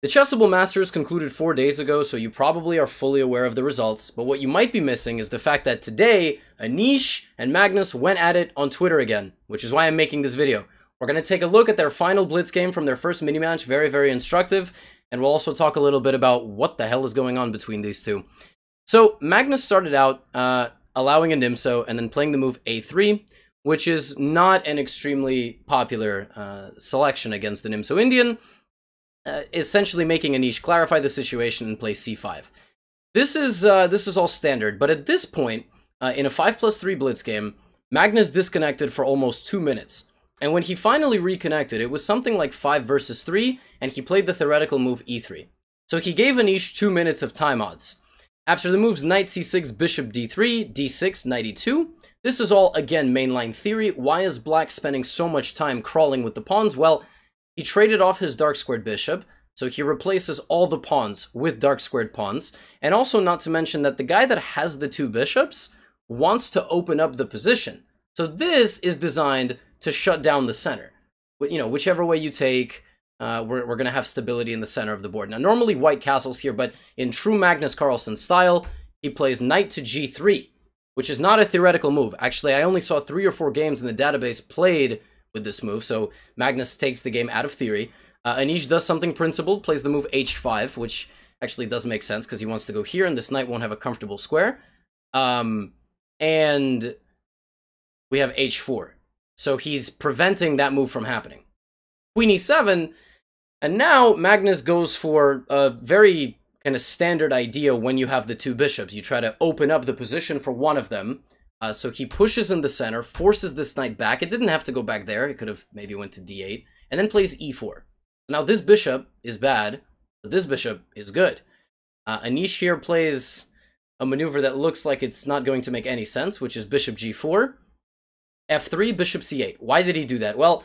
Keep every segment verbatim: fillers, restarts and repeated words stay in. The Chessable Masters concluded four days ago, so you probably are fully aware of the results, but what you might be missing is the fact that today, Anish and Magnus went at it on Twitter again, which is why I'm making this video. We're going to take a look at their final blitz game from their first mini-match, very, very instructive, and we'll also talk a little bit about what the hell is going on between these two. So, Magnus started out uh, allowing a Nimzo and then playing the move a three, which is not an extremely popular uh, selection against the Nimzo Indian. Uh, essentially making Anish clarify the situation and play c five. This is uh, this is all standard, but at this point, uh, in a five plus three blitz game, Magnus disconnected for almost two minutes. And when he finally reconnected, it was something like five versus three, and he played the theoretical move e three. So he gave Anish two minutes of time odds. After the moves knight c six, bishop d three, d six, knight e two, this is all, again, mainline theory. Why is black spending so much time crawling with the pawns? Well, he traded off his dark squared bishop, so he replaces all the pawns with dark squared pawns, and also not to mention that the guy that has the two bishops wants to open up the position. So this is designed to shut down the center. You know, whichever way you take, uh, we're, we're going to have stability in the center of the board. Now, normally white castles here, but in true Magnus Carlsen style, he plays knight to g three, which is not a theoretical move. Actually, I only saw three or four games in the database played with this move, so Magnus takes the game out of theory. Uh, Anish does something principled, plays the move h five, which actually does make sense because he wants to go here, and this knight won't have a comfortable square. Um, and we have h four. So he's preventing that move from happening. Queen e seven, and now Magnus goes for a very kind of standard idea when you have the two bishops. You try to open up the position for one of them. Uh, so he pushes in the center, forces this knight back. It didn't have to go back there. It could have maybe went to d eight, and then plays e four. Now this bishop is bad, but this bishop is good. Uh, Anish here plays a maneuver that looks like it's not going to make any sense, which is bishop g four, f three, bishop c eight. Why did he do that? Well,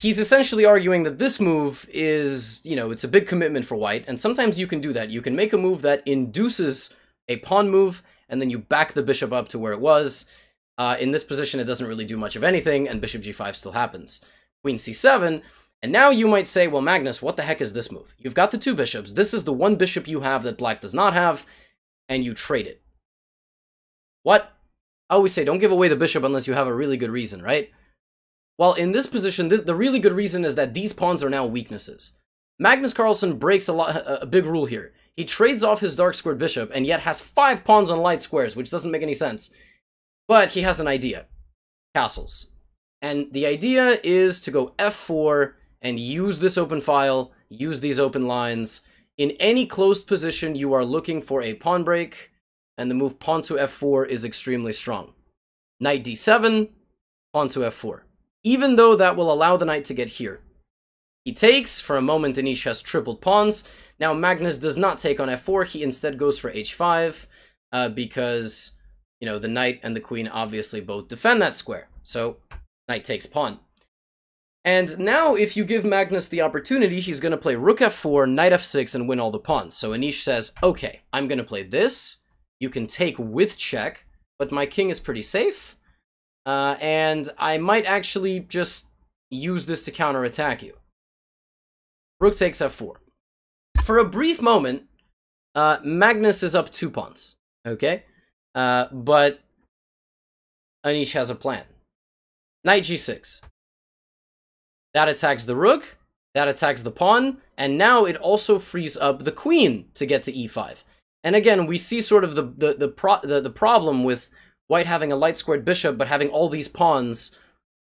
he's essentially arguing that this move is, you know, it's a big commitment for white, and sometimes you can do that. You can make a move that induces a pawn move, and then you back the bishop up to where it was. Uh, in this position, it doesn't really do much of anything, and bishop g five still happens. Queen c seven, and now you might say, well, Magnus, what the heck is this move? You've got the two bishops. This is the one bishop you have that black does not have, and you trade it. What? I always say, don't give away the bishop unless you have a really good reason, right? Well, in this position, th the really good reason is that these pawns are now weaknesses. Magnus Carlsen breaks a, lot, a big rule here. He trades off his dark squared bishop and yet has five pawns on light squares, which doesn't make any sense. But he has an idea. Castles. And the idea is to go f four and use this open file, use these open lines. In any closed position, you are looking for a pawn break, and the move pawn to f four is extremely strong. Knight d seven, pawn to f four. Even though that will allow the knight to get here. He takes. For a moment, Anish has tripled pawns. Now, Magnus does not take on f four. He instead goes for h five uh, because, you know, the knight and the queen obviously both defend that square. So, knight takes pawn. And now, if you give Magnus the opportunity, he's going to play rook f four, knight f six, and win all the pawns. So, Anish says, okay, I'm going to play this. You can take with check, but my king is pretty safe. Uh, and I might actually just use this to counterattack you. Rook takes f four. For a brief moment, uh, Magnus is up two pawns, okay? Uh, but Anish has a plan. Knight g six. That attacks the rook, that attacks the pawn, and now it also frees up the queen to get to e five. And again, we see sort of the, the, the, pro the, the problem with white having a light-squared bishop, but having all these pawns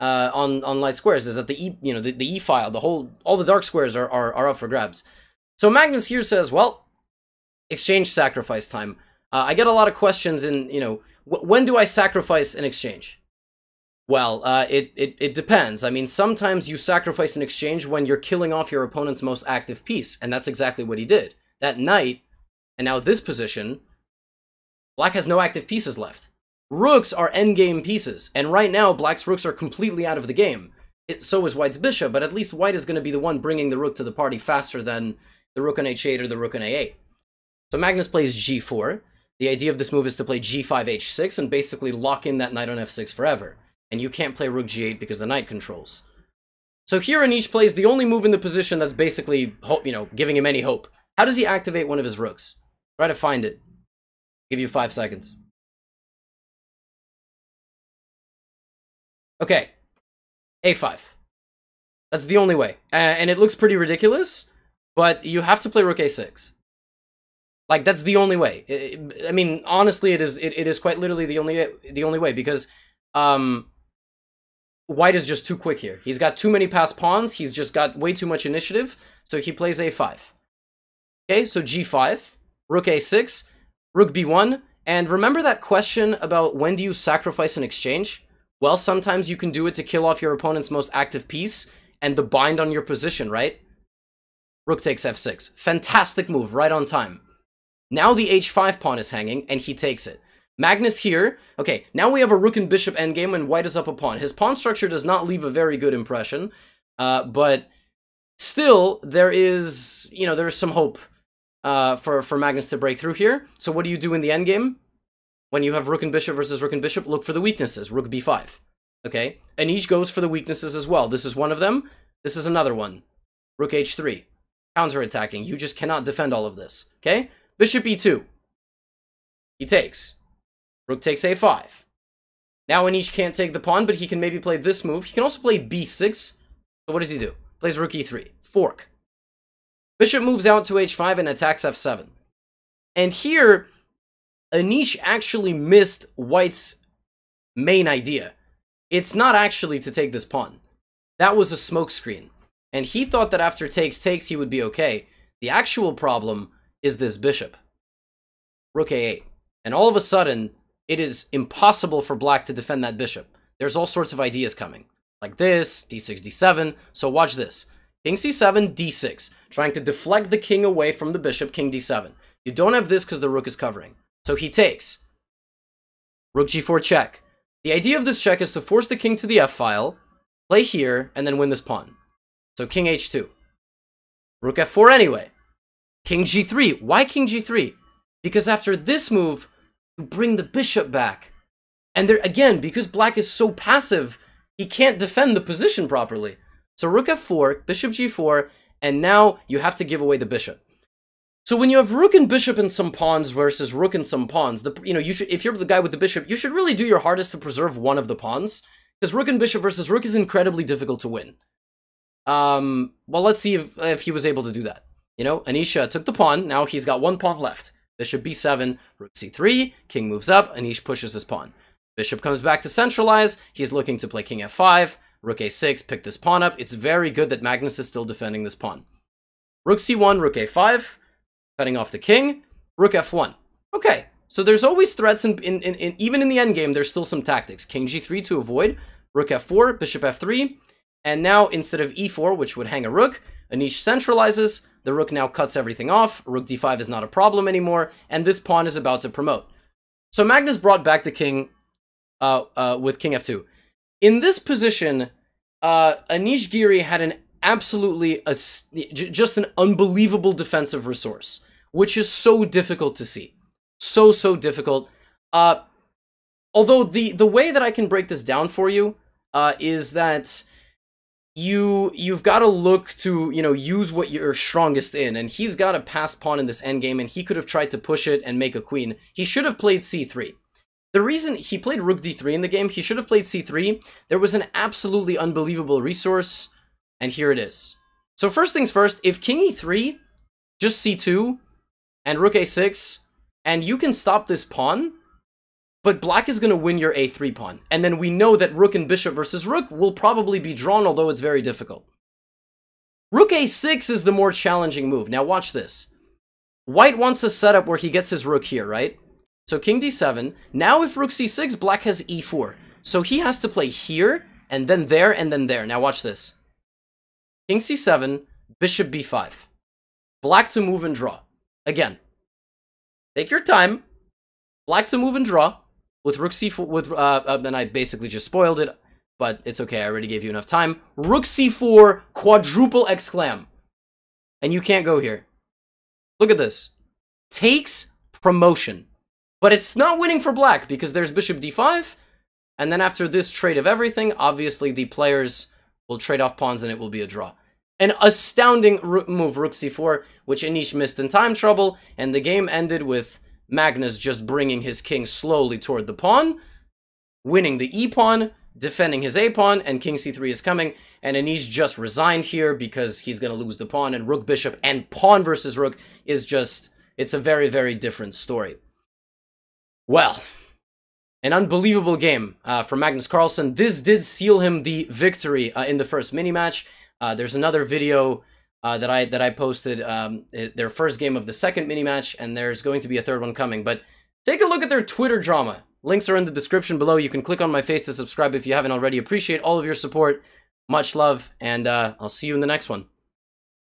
Uh, on on light squares is that the e you know the, the e file the whole all the dark squares are, are are up for grabs. So Magnus here says, well, exchange sacrifice time. Uh, I get a lot of questions in you know wh when do I sacrifice an exchange? Well, uh, it it it depends. I mean, sometimes you sacrifice an exchange when you're killing off your opponent's most active piece, and that's exactly what he did. That knight, and now this position, black has no active pieces left. Rooks are endgame pieces, and right now black's rooks are completely out of the game. It, so is white's bishop, but at least white is going to be the one bringing the rook to the party faster than the rook on h eight or the rook on a eight. So Magnus plays g four. The idea of this move is to play g five h six and basically lock in that knight on f six forever. And you can't play rook g eight because the knight controls. So here Anish plays the only move in the position that's basically, you know, giving him any hope. How does he activate one of his rooks? Try to find it. Give you five seconds. Okay. a five. That's the only way. Uh, and it looks pretty ridiculous, but you have to play rook a six. Like, that's the only way. It, I mean, honestly, it is, it, it is quite literally the only, the only way, because um, white is just too quick here. He's got too many passed pawns. He's just got way too much initiative. So he plays a five. Okay, so g five, rook a six, rook b one. And remember that question about when do you sacrifice an exchange? Well, sometimes you can do it to kill off your opponent's most active piece and the bind on your position, right? Rook takes f six. Fantastic move, right on time. Now the h five pawn is hanging, and he takes it. Magnus here. Okay, now we have a rook and bishop endgame, and white is up a pawn. His pawn structure does not leave a very good impression, uh, but still, there is, you know, there is some hope uh, for, for Magnus to break through here. So what do you do in the endgame? When you have rook and bishop versus rook and bishop, look for the weaknesses. Rook b five. Okay, Anish goes for the weaknesses as well. This is one of them. This is another one. Rook h three. Counterattacking. You just cannot defend all of this. Okay? Bishop e two. He takes. Rook takes a five. Now Anish can't take the pawn, but he can maybe play this move. He can also play b six. So what does he do? Plays rook e three. Fork. Bishop moves out to h five and attacks f seven. And here, Anish actually missed white's main idea. It's not actually to take this pawn. That was a smokescreen. And he thought that after takes takes, he would be okay. The actual problem is this bishop. Rook a eight. And all of a sudden, it is impossible for black to defend that bishop. There's all sorts of ideas coming. Like this, d six, d seven. So watch this. King c seven, d six. Trying to deflect the king away from the bishop, king d seven. You don't have this because the rook is covering. So he takes. Rook g four check. The idea of this check is to force the king to the f-file, play here, and then win this pawn. So king h two. Rook f four anyway. King g three. Why king g three? Because after this move, you bring the bishop back. And there again, because black is so passive, he can't defend the position properly. So rook f four, bishop g four, and now you have to give away the bishop. So when you have rook and bishop and some pawns versus rook and some pawns, the, you know, you should, if you're the guy with the bishop, you should really do your hardest to preserve one of the pawns, because rook and bishop versus rook is incredibly difficult to win. Um, well, let's see if, if he was able to do that. You know, Anish took the pawn. Now he's got one pawn left. Bishop b seven, rook c three, king moves up, Anish pushes his pawn. Bishop comes back to centralize. He's looking to play king f five, rook a six, pick this pawn up. It's very good that Magnus is still defending this pawn. Rook c one, rook a five, cutting off the king. Rook f one. Okay, so there's always threats, in, in, in, in even in the endgame, there's still some tactics. King g three to avoid, rook f four, bishop f three, and now instead of e four, which would hang a rook, Anish centralizes. The rook now cuts everything off, rook d five is not a problem anymore, and this pawn is about to promote. So Magnus brought back the king uh, uh, with king f two. In this position, uh, Anish Giri had an absolutely, a, just an unbelievable defensive resource, which is so difficult to see. So, so difficult. Uh, although the, the way that I can break this down for you uh, is that You, you've got to look to, you know, use what you're strongest in. And he's got a passed pawn in this endgame, and he could have tried to push it and make a queen. He should have played c three. The reason he played rook d three in the game, he should have played c three. There was an absolutely unbelievable resource, and here it is. So first things first, if king e three, just c two, and rook a six, and you can stop this pawn, but black is going to win your a three pawn. And then we know that rook and bishop versus rook will probably be drawn, although it's very difficult. Rook a six is the more challenging move. Now watch this. White wants a setup where he gets his rook here, right? So king d seven. Now if rook c six, black has e four. So he has to play here, and then there, and then there. Now watch this. King c seven, bishop b five. Black to move and draw. Again. Take your time. Black to move and draw. With rook c four, with, uh, and I basically just spoiled it, but it's okay, I already gave you enough time. Rook c four, quadruple exclam. And you can't go here. Look at this. Takes promotion. But it's not winning for black, because there's bishop d five, and then after this trade of everything, obviously the players We'll trade off pawns and it will be a draw. An astounding move, rook c four, which Anish missed in time trouble, and the game ended with Magnus just bringing his king slowly toward the pawn, winning the e-pawn, defending his a-pawn, and king c three is coming, and Anish just resigned here because he's going to lose the pawn, and rook, bishop, and pawn versus rook is just, it's a very, very different story. Well, an unbelievable game uh, for Magnus Carlsen. This did seal him the victory uh, in the first mini-match. Uh, there's another video uh, that I that I posted, um, their first game of the second mini-match, and there's going to be a third one coming, but take a look at their Twitter drama. Links are in the description below. You can click on my face to subscribe if you haven't already. Appreciate all of your support. Much love, and uh, I'll see you in the next one.